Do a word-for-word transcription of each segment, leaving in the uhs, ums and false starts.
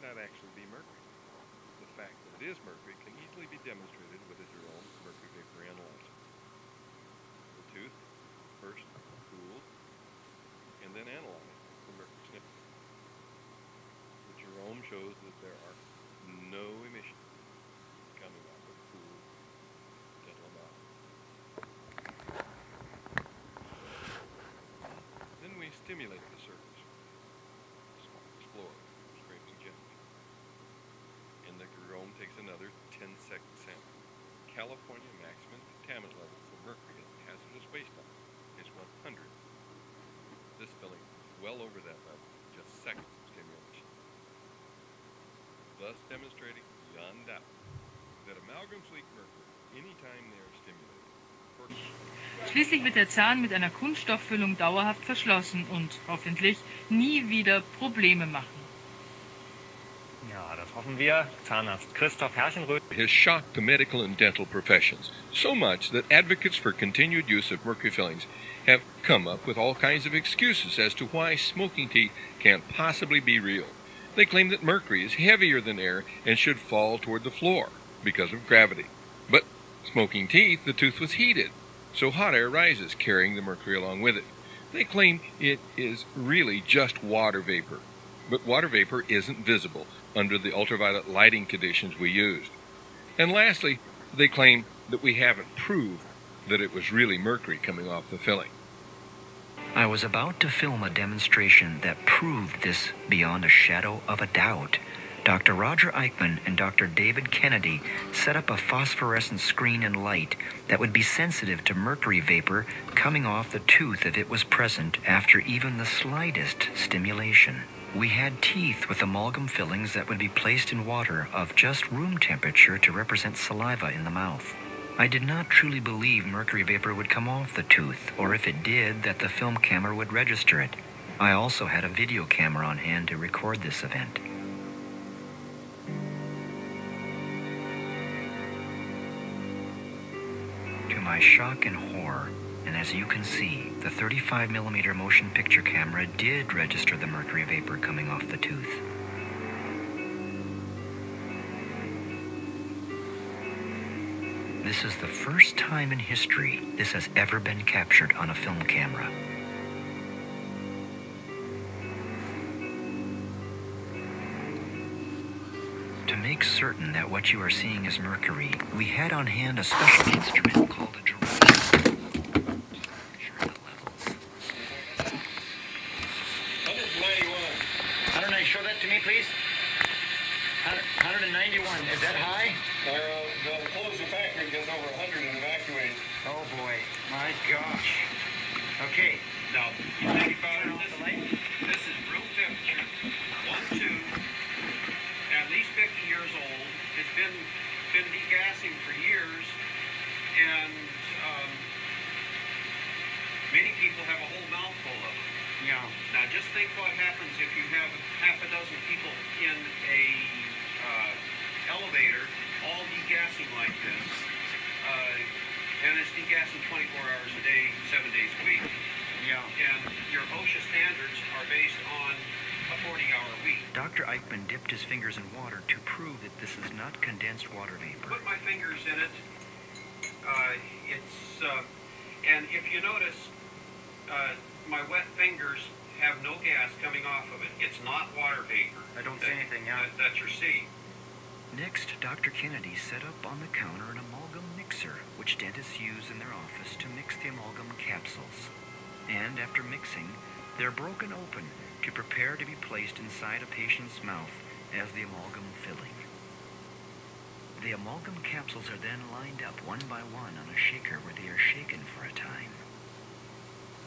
might not actually be mercury. The fact that it is mercury can easily be demonstrated with a Jerome mercury vapor analyzer. The tooth first cooled and then analyzed for mercury sniffing. The Jerome shows that there are no emissions coming off of cooled dental model. Then we stimulate the surface, explore, scraping gently, and the Jerome takes another ten second sample. California maximum contaminant level for mercury at hazardous baseline is one hundred. This spilling is well over that level in just seconds of stimulation, thus demonstrating beyond doubt that amalgams leak mercury anytime they are stimulated. Schließlich wird der Zahn mit einer Kunststofffüllung dauerhaft verschlossen und hoffentlich nie wieder Probleme machen. Ja, das hoffen wir. Zahnarzt Christoph Herchenroth has shocked the medical and dental professions so much that advocates for continued use of mercury fillings have come up with all kinds of excuses as to why smoking teeth can't possibly be real. They claim that mercury is heavier than air and should fall toward the floor because of gravity. But smoking teeth, the tooth was heated, so hot air rises, carrying the mercury along with it. They claim it is really just water vapor, but water vapor isn't visible under the ultraviolet lighting conditions we used. And lastly, they claim that we haven't proved that it was really mercury coming off the filling. I was about to film a demonstration that proved this beyond a shadow of a doubt. Doctor Roger Eichmann and Doctor David Kennedy set up a phosphorescent screen and light that would be sensitive to mercury vapor coming off the tooth if it was present after even the slightest stimulation. We had teeth with amalgam fillings that would be placed in water of just room temperature to represent saliva in the mouth. I did not truly believe mercury vapor would come off the tooth, or if it did, that the film camera would register it. I also had a video camera on hand to record this event. My shock and horror, and as you can see, the thirty-five millimeter motion picture camera did register the mercury vapor coming off the tooth. This is the first time in history this has ever been captured on a film camera. To make certain that what you are seeing is mercury, we had on hand a special instrument called a Jerome to measure the levels. one ninety-one. one oh nine, show that to me, please. one ninety-one, is that high? Uh, the closed factory gets over one hundred and evacuated. Oh boy, my gosh. Okay, now, you turn on the light. This is room temperature. One, two. At least fifty years old. It's been been degassing for years, and um, many people have a whole mouthful of it. Yeah. Now, just think what happens if you have half a dozen people in a uh, elevator, all degassing like this, uh, and it's degassing twenty-four hours a day, seven days a week. Yeah. And your OSHA standards are based on forty-hour week. Doctor Eichmann dipped his fingers in water to prove that this is not condensed water vapor. Put my fingers in it. Uh, it's, uh, and if you notice, uh, my wet fingers have no gas coming off of it. It's not water vapor. I don't that, see anything out. That, that's your C. Next, Doctor Kennedy set up on the counter an amalgam mixer, which dentists use in their office to mix the amalgam capsules. And after mixing, they're broken open to prepare to be placed inside a patient's mouth as the amalgam filling. The amalgam capsules are then lined up one by one on a shaker where they are shaken for a time.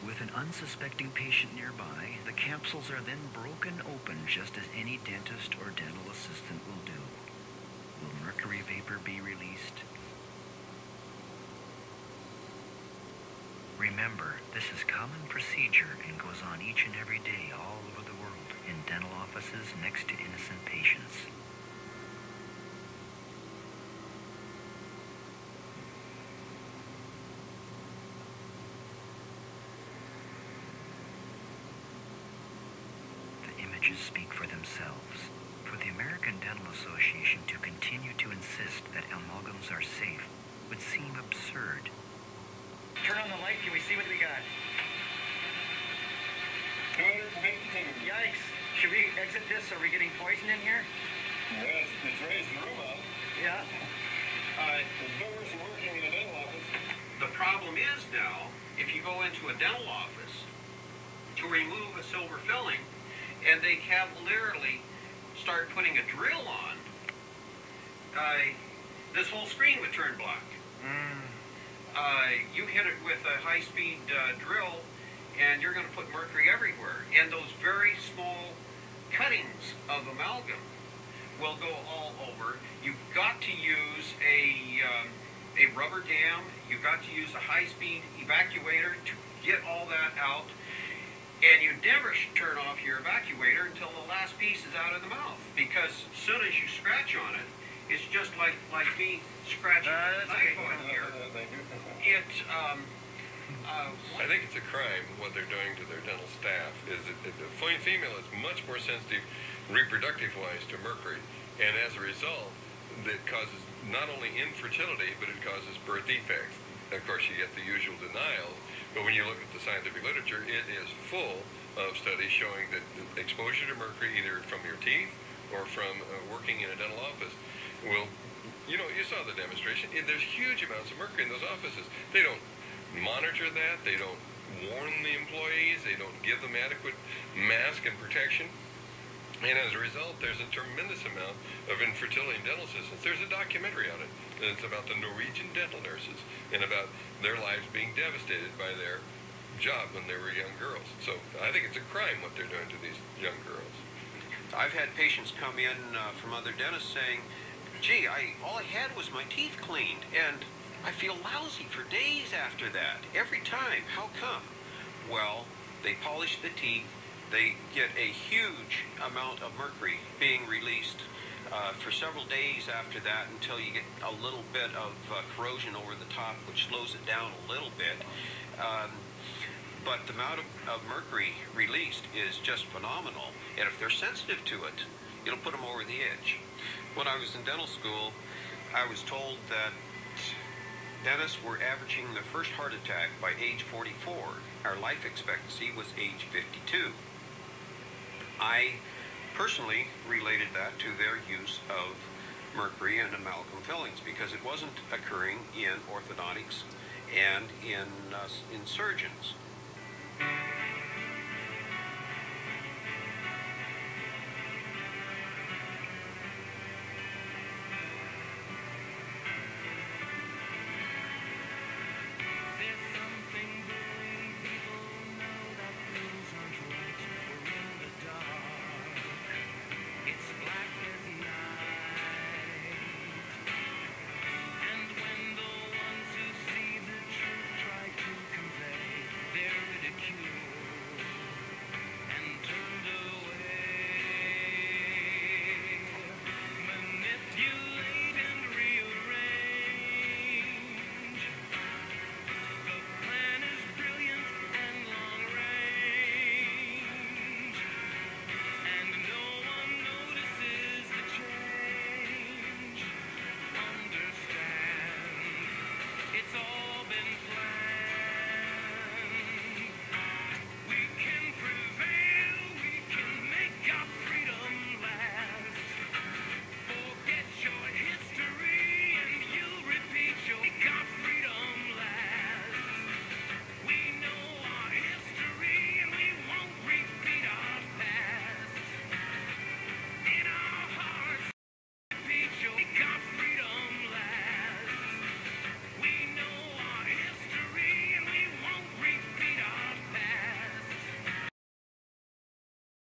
With an unsuspecting patient nearby, the capsules are then broken open just as any dentist or dental assistant will do. Will mercury vapor be released? Remember, this is common procedure and goes on each and every day all over the world in dental offices next to innocent patients. The images speak for themselves, for the American Dental Association to continue to insist that amalgams are safe would seem absurd. Turn on the light. Can we see what we got? two hundred fifteen. Yikes. Should we exit this? Are we getting poison in here? Yes, it's raised the room up. Yeah. Uh, the doors are working in a dental office. The problem is now, if you go into a dental office to remove a silver filling, and they cavalierly start putting a drill on, uh, this whole screen would turn black. Mm. Uh, you hit it with a high-speed uh, drill, and you're going to put mercury everywhere. And those very small cuttings of amalgam will go all over. You've got to use a, um, a rubber dam. You've got to use a high-speed evacuator to get all that out. And you never should turn off your evacuator until the last piece is out of the mouth, because as soon as you scratch on it, it's just like, like me scratching uh, a knife on here. It, um, uh, I think it's a crime what they're doing to their dental staff. Is that the female is much more sensitive reproductive-wise to mercury, and as a result, that causes not only infertility, but it causes birth defects. Of course, you get the usual denials. But when you look at the scientific literature, it is full of studies showing that exposure to mercury, either from your teeth or from uh, working in a dental office, will, you know, you saw the demonstration. It, there's huge amounts of mercury in those offices. They don't monitor that. They don't warn the employees. They don't give them adequate mask and protection. And as a result, there's a tremendous amount of infertility in dental systems. There's a documentary on it. And it's about the Norwegian dental nurses and about their lives being devastated by their job when they were young girls. So I think it's a crime what they're doing to these young girls. I've had patients come in uh, from other dentists saying, gee, I, all I had was my teeth cleaned, and I feel lousy for days after that. Every time. How come? Well, they polish the teeth. They get a huge amount of mercury being released uh, for several days after that, until you get a little bit of uh, corrosion over the top, which slows it down a little bit. Um, but the amount of, of mercury released is just phenomenal. And if they're sensitive to it, it'll put them over the edge. When I was in dental school, I was told that dentists were averaging their first heart attack by age forty-four. Our life expectancy was age fifty-two. I personally related that to their use of mercury and amalgam fillings, because it wasn't occurring in orthodontics and in, uh, in surgeons.